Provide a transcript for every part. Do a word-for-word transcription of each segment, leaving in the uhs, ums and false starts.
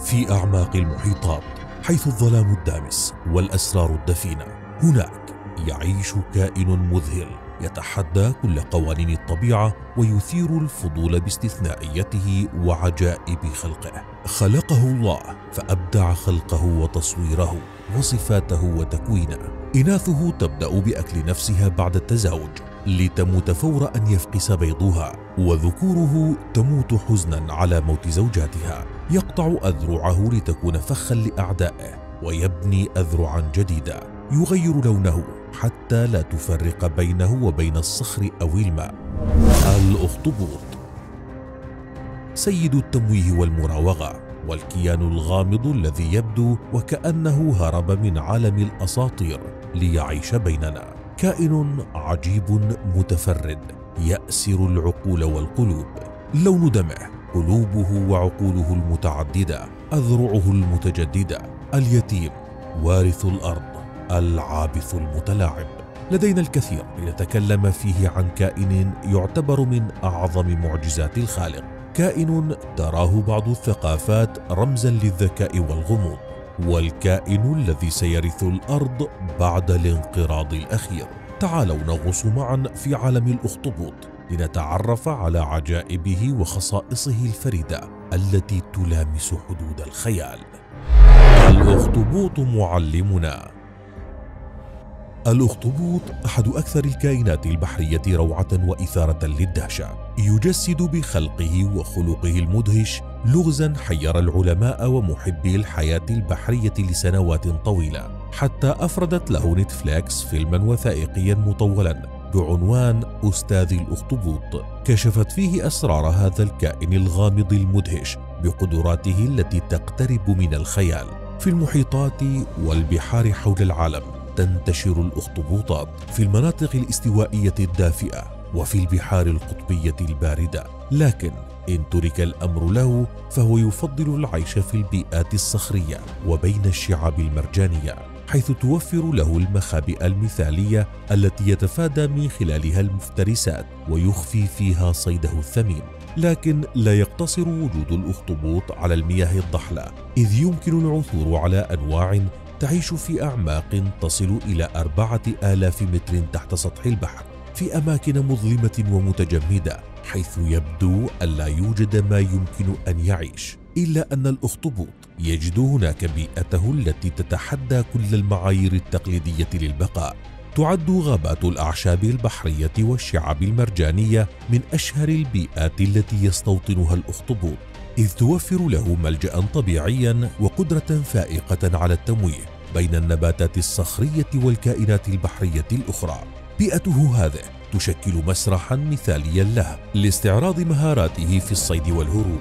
في أعماق المحيطات، حيث الظلام الدامس والأسرار الدفينة. هناك يعيش كائن مذهل يتحدى كل قوانين الطبيعة ويثير الفضول باستثنائيته وعجائب خلقه. خلقه الله فأبدع خلقه وتصويره وصفاته وتكوينه. إناثه تبدأ بأكل نفسها بعد التزاوج لتموت فور أن يفقس بيضها، وذكوره تموت حزنا على موت زوجاتها. يقطع أذرعه لتكون فخا لأعدائه ويبني أذرعا جديدة. يغير لونه حتى لا تفرق بينه وبين الصخر أو الماء. الأخطبوط سيد التمويه والمراوغة والكيان الغامض الذي يبدو وكأنه هرب من عالم الأساطير ليعيش بيننا. كائن عجيب متفرد يأسر العقول والقلوب. لون دمه قلوبه وعقوله المتعددة، أذرعه المتجددة. اليتيم وارث الأرض، العابث المتلاعب. لدينا الكثير لنتكلم فيه عن كائن يعتبر من أعظم معجزات الخالق، كائن تراه بعض الثقافات رمزا للذكاء والغموض، والكائن الذي سيرث الأرض بعد الانقراض الأخير. تعالوا نغوص معا في عالم الأخطبوط لنتعرف على عجائبه وخصائصه الفريدة التي تلامس حدود الخيال. الأخطبوط معلمنا. الأخطبوط أحد أكثر الكائنات البحرية روعة وإثارة للدهشة. يجسد بخلقه وخلقه المدهش لغزاً حير العلماء ومحبي الحياة البحرية لسنوات طويلة، حتى أفردت له نتفليكس فيلماً وثائقياً مطولاً بعنوان أستاذ الأخطبوط، كشفت فيه أسرار هذا الكائن الغامض المدهش بقدراته التي تقترب من الخيال. في المحيطات والبحار حول العالم تنتشر الأخطبوطات، في المناطق الاستوائية الدافئة وفي البحار القطبية الباردة، لكن إن ترك الأمر له فهو يفضل العيش في البيئات الصخرية وبين الشعاب المرجانية، حيث توفر له المخابئ المثالية التي يتفادى من خلالها المفترسات ويخفي فيها صيده الثمين. لكن لا يقتصر وجود الأخطبوط على المياه الضحلة، إذ يمكن العثور على أنواع تعيش في أعماق تصل إلى أربعة آلاف متر تحت سطح البحر، في أماكن مظلمة ومتجمدة حيث يبدو أن لا يوجد ما يمكن أن يعيش. إلا أن الأخطبوط يجد هناك بيئته التي تتحدى كل المعايير التقليدية للبقاء. تعد غابات الأعشاب البحرية والشعاب المرجانية من أشهر البيئات التي يستوطنها الأخطبوط، إذ توفر له ملجأ طبيعيا وقدرة فائقة على التمويه بين النباتات الصخرية والكائنات البحرية الأخرى. بيئته هذه تشكل مسرحا مثاليا له لاستعراض مهاراته في الصيد والهروب.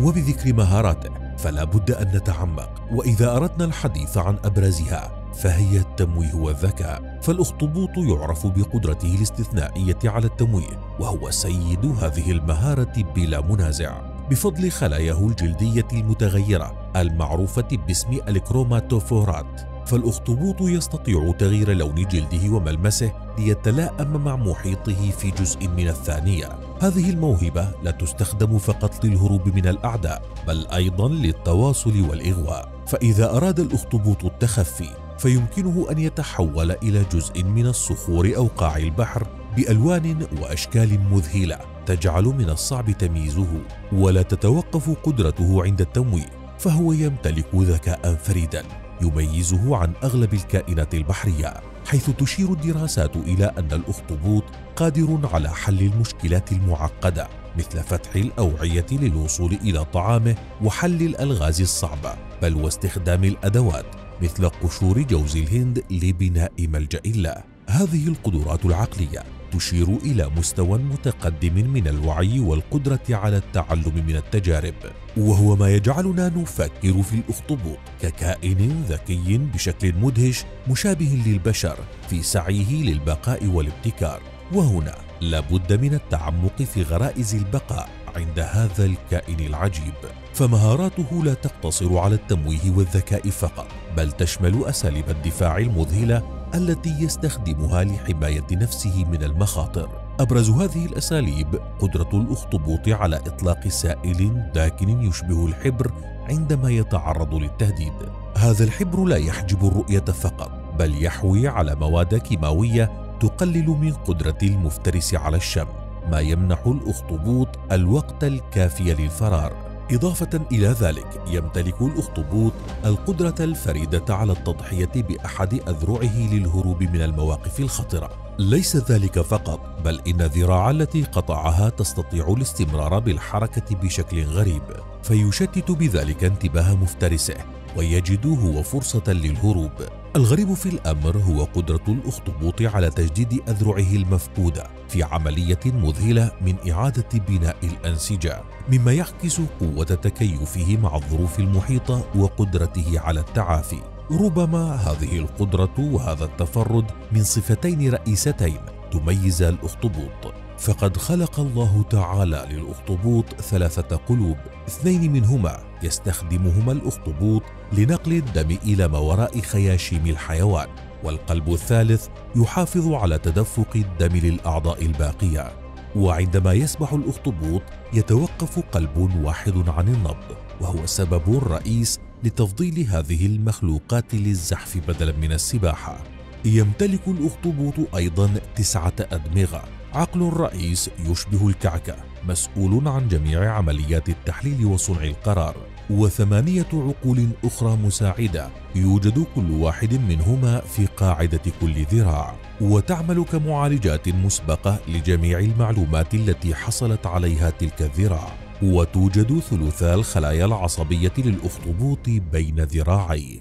وبذكر مهاراته فلا بد أن نتعمق، وإذا أردنا الحديث عن أبرزها فهي التمويه والذكاء. فالأخطبوط يعرف بقدرته الاستثنائية على التمويه، وهو سيد هذه المهارة بلا منازع بفضل خلاياه الجلدية المتغيرة المعروفة باسم الكروماتوفورات. فالأخطبوط يستطيع تغيير لون جلده وملمسه ليتلائم مع محيطه في جزء من الثانية. هذه الموهبة لا تستخدم فقط للهروب من الأعداء، بل أيضا للتواصل والإغواء. فإذا أراد الأخطبوط التخفي فيمكنه أن يتحول إلى جزء من الصخور أو قاع البحر بألوان وأشكال مذهلة تجعل من الصعب تمييزه. ولا تتوقف قدرته عند التمويه، فهو يمتلك ذكاء فريدا يميزه عن أغلب الكائنات البحرية، حيث تشير الدراسات إلى أن الأخطبوط قادر على حل المشكلات المعقدة مثل فتح الأوعية للوصول إلى طعامه وحل الألغاز الصعبة، بل واستخدام الأدوات مثل قشور جوز الهند لبناء ملجأ له. هذه القدرات العقلية تشير إلى مستوى متقدم من الوعي والقدرة على التعلم من التجارب، وهو ما يجعلنا نفكر في الأخطبوط ككائن ذكي بشكل مدهش مشابه للبشر في سعيه للبقاء والابتكار. وهنا لابد من التعمق في غرائز البقاء عند هذا الكائن العجيب. فمهاراته لا تقتصر على التمويه والذكاء فقط، بل تشمل أساليب الدفاع المذهلة التي يستخدمها لحماية نفسه من المخاطر. أبرز هذه الأساليب قدرة الأخطبوط على إطلاق سائل داكن يشبه الحبر عندما يتعرض للتهديد. هذا الحبر لا يحجب الرؤية فقط، بل يحوي على مواد كيماوية تقلل من قدرة المفترس على الشم، ما يمنح الأخطبوط الوقت الكافي للفرار. إضافة إلى ذلك، يمتلك الأخطبوط القدرة الفريدة على التضحية بأحد أذرعه للهروب من المواقف الخطرة. ليس ذلك فقط، بل إن الذراع التي قطعها تستطيع الاستمرار بالحركة بشكل غريب، فيشتت بذلك انتباه مفترسه، ويجد هو فرصة للهروب. الغريب في الأمر هو قدرة الأخطبوط على تجديد أذرعه المفقودة في عملية مذهلة من إعادة بناء الأنسجة، مما يعكس قوة تكيفه مع الظروف المحيطة وقدرته على التعافي. ربما هذه القدرة وهذا التفرد من صفتين رئيستين تميز الأخطبوط، فقد خلق الله تعالى للأخطبوط ثلاثة قلوب، اثنين منهما يستخدمهما الأخطبوط لنقل الدم إلى ما وراء خياشيم الحيوان، والقلب الثالث يحافظ على تدفق الدم للأعضاء الباقية. وعندما يسبح الأخطبوط يتوقف قلب واحد عن النبض، وهو سبب رئيس لتفضيل هذه المخلوقات للزحف بدلا من السباحة. يمتلك الأخطبوط أيضا تسعة أدمغة، عقل رئيس يشبه الكعكة مسؤول عن جميع عمليات التحليل وصنع القرار، وثمانية عقول أخرى مساعدة يوجد كل واحد منهما في قاعدة كل ذراع، وتعمل كمعالجات مسبقة لجميع المعلومات التي حصلت عليها تلك الذراع. وتوجد ثلثا الخلايا العصبية للأخطبوط بين ذراعيه.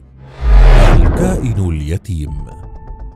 الكائن اليتيم.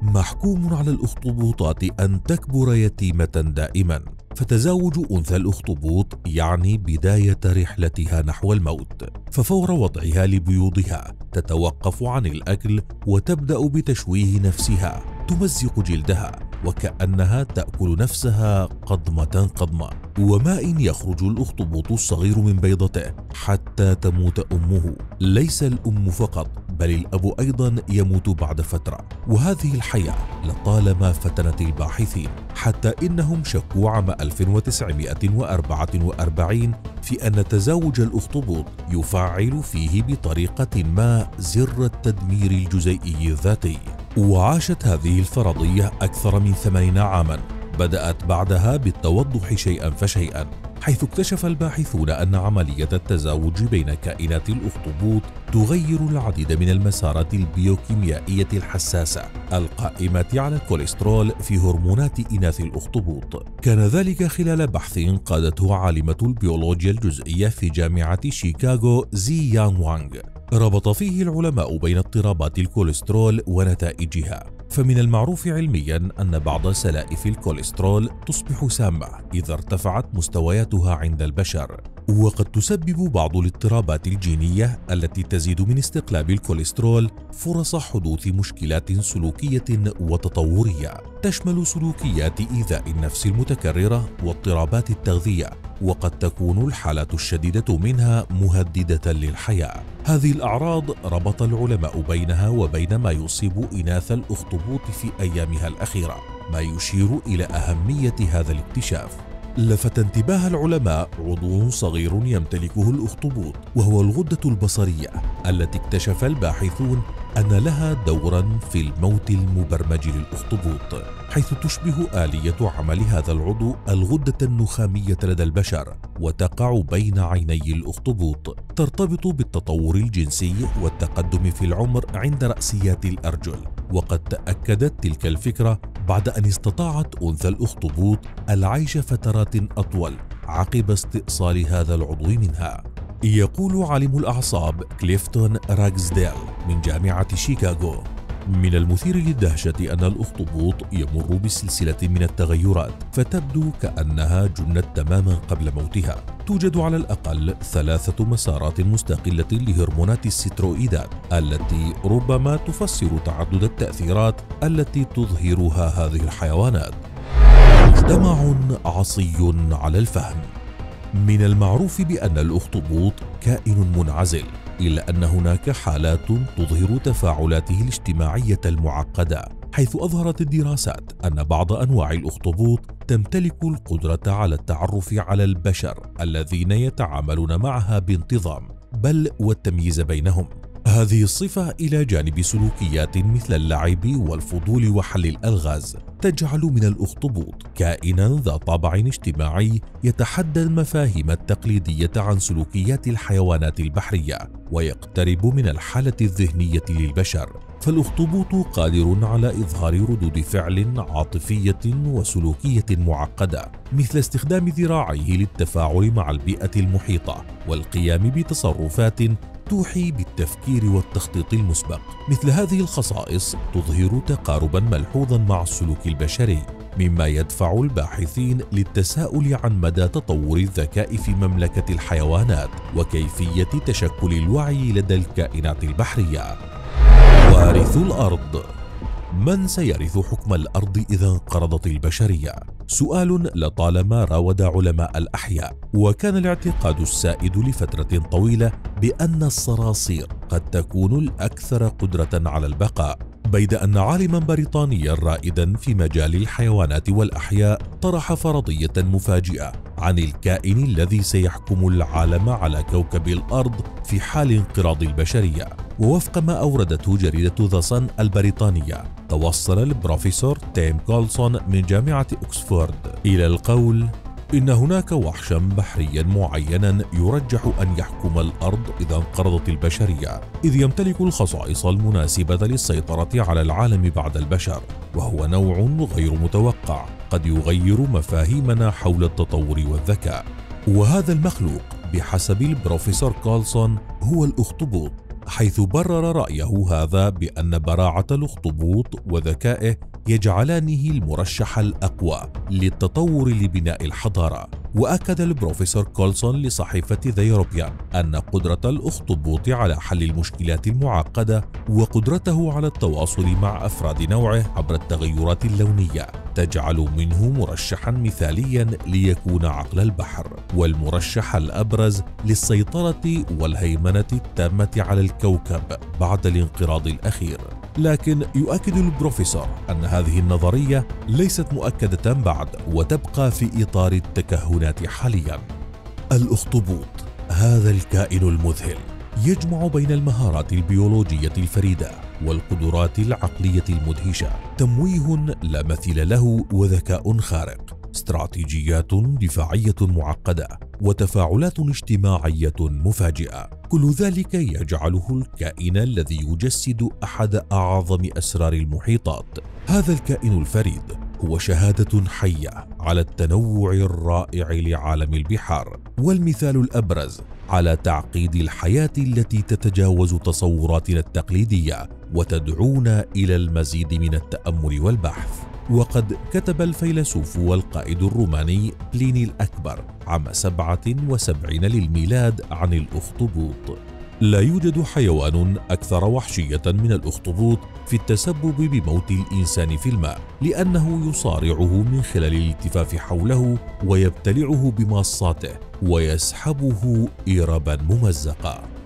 محكوم على الأخطبوطات أن تكبر يتيمة دائما، فتزاوج أنثى الأخطبوط يعني بداية رحلتها نحو الموت، ففور وضعها لبيوضها تتوقف عن الأكل وتبدأ بتشويه نفسها، تمزق جلدها وكأنها تأكل نفسها قضمة قضمة، وماء يخرج الأخطبوط الصغير من بيضته حتى تموت أمه. ليس الأم فقط، بل الأب أيضا يموت بعد فترة، وهذه الحياة لطالما فتنت الباحثين، حتى إنهم شكوا عام ألف وتسعمئة وأربعة وأربعين في أن تزاوج الأخطبوط يفعل فيه بطريقة ما زر التدمير الجزيئي الذاتي. وعاشت هذه الفرضية أكثر من ثمانين عاماً، بدأت بعدها بالتوضح شيئاً فشيئاً، حيث اكتشف الباحثون أن عملية التزاوج بين كائنات الأخطبوط تغير العديد من المسارات البيوكيميائية الحساسة القائمة على الكوليسترول في هرمونات إناث الأخطبوط. كان ذلك خلال بحث قادته عالمة البيولوجيا الجزئية في جامعة شيكاغو زي يان وانغ، ربط فيه العلماء بين اضطرابات الكوليسترول ونتائجها. فمن المعروف علميا أن بعض سلائف الكوليسترول تصبح سامة إذا ارتفعت مستوياتها عند البشر، وقد تسبب بعض الاضطرابات الجينية التي تزيد من استقلاب الكوليسترول فرص حدوث مشكلات سلوكية وتطورية، تشمل سلوكيات إيذاء النفس المتكررة واضطرابات التغذية، وقد تكون الحالات الشديدة منها مهددة للحياة. هذه الأعراض ربط العلماء بينها وبين ما يصيب إناث الأخطبوط في أيامها الأخيرة، ما يشير إلى أهمية هذا الاكتشاف. لفت انتباه العلماء عضو صغير يمتلكه الأخطبوط، وهو الغدة البصرية، التي اكتشف الباحثون أن لها دوراً في الموت المبرمج للأخطبوط، حيث تشبه آلية عمل هذا العضو الغدة النخامية لدى البشر، وتقع بين عيني الأخطبوط، ترتبط بالتطور الجنسي والتقدم في العمر عند رأسيات الأرجل. وقد تأكدت تلك الفكرة بعد أن استطاعت أنثى الأخطبوط العيش فترات أطول عقب استئصال هذا العضو منها. يقول عالم الأعصاب كليفتون راجزديل من جامعة شيكاغو: من المثير للدهشة أن الأخطبوط يمر بسلسلة من التغيرات، فتبدو كأنها جنت تماما قبل موتها. توجد على الأقل ثلاثة مسارات مستقلة لهرمونات السترويدات، التي ربما تفسر تعدد التأثيرات التي تظهرها هذه الحيوانات. مجتمع عصي على الفهم. من المعروف بأن الأخطبوط كائن منعزل، إلا أن هناك حالات تظهر تفاعلاته الاجتماعية المعقدة، حيث أظهرت الدراسات أن بعض أنواع الأخطبوط تمتلك القدرة على التعرف على البشر الذين يتعاملون معها بانتظام، بل والتمييز بينهم. هذه الصفة إلى جانب سلوكيات مثل اللعب والفضول وحل الألغاز تجعل من الأخطبوط كائناً ذا طابع اجتماعي يتحدى المفاهيم التقليدية عن سلوكيات الحيوانات البحرية ويقترب من الحالة الذهنية للبشر. فالأخطبوط قادر على إظهار ردود فعل عاطفية وسلوكية معقدة، مثل استخدام ذراعيه للتفاعل مع البيئة المحيطة والقيام بتصرفات توحي بالتفكير والتخطيط المسبق. مثل هذه الخصائص تظهر تقاربا ملحوظا مع السلوك البشري، مما يدفع الباحثين للتساؤل عن مدى تطور الذكاء في مملكة الحيوانات وكيفية تشكل الوعي لدى الكائنات البحرية. وارث الأرض: من سيرث حكم الأرض إذا انقرضت البشرية؟ سؤال لطالما راود علماء الأحياء، وكان الاعتقاد السائد لفترة طويلة بأن الصراصير قد تكون الأكثر قدرة على البقاء، بيد أن عالماً بريطانياً رائداً في مجال الحيوانات والأحياء طرح فرضية مفاجئة عن الكائن الذي سيحكم العالم على كوكب الأرض في حال انقراض البشرية. ووفق ما أوردته جريدة ذا صن البريطانية، توصل البروفيسور تيم كولسون من جامعة أكسفورد إلى القول إن هناك وحشاً بحرياً معيناً يرجح أن يحكم الأرض إذا انقرضت البشرية، إذ يمتلك الخصائص المناسبة للسيطرة على العالم بعد البشر، وهو نوع غير متوقع قد يغير مفاهيمنا حول التطور والذكاء. وهذا المخلوق بحسب البروفيسور كولسون هو الأخطبوط، حيث برر رأيه هذا بأن براعة الأخطبوط وذكائه يجعلانه المرشح الأقوى للتطور لبناء الحضارة. وأكد البروفيسور كولسون لصحيفة ذا يوروبيان أن قدرة الأخطبوط على حل المشكلات المعقدة وقدرته على التواصل مع أفراد نوعه عبر التغيرات اللونية تجعل منه مرشحاً مثالياً ليكون عقل البحر والمرشح الأبرز للسيطرة والهيمنة التامة على الكوكب بعد الانقراض الأخير. لكن يؤكد البروفيسور أن هذه النظرية ليست مؤكدة بعد وتبقى في إطار التكهنات حالياً. الأخطبوط، هذا الكائن المذهل، يجمع بين المهارات البيولوجية الفريدة والقدرات العقلية المدهشة، تمويه لا مثيل له وذكاء خارق، استراتيجيات دفاعية معقدة وتفاعلات اجتماعية مفاجئة. كل ذلك يجعله الكائن الذي يجسد أحد أعظم أسرار المحيطات. هذا الكائن الفريد هو شهادة حية على التنوع الرائع لعالم البحار، والمثال الأبرز على تعقيد الحياة التي تتجاوز تصوراتنا التقليدية وتدعونا إلى المزيد من التأمل والبحث. وقد كتب الفيلسوف والقائد الروماني بليني الأكبر عام سبعة وسبعين للميلاد عن الأخطبوط: لا يوجد حيوان أكثر وحشية من الأخطبوط في التسبب بموت الإنسان في الماء، لأنه يصارعه من خلال الالتفاف حوله ويبتلعه بماصاته ويسحبه إيرابا ممزقا.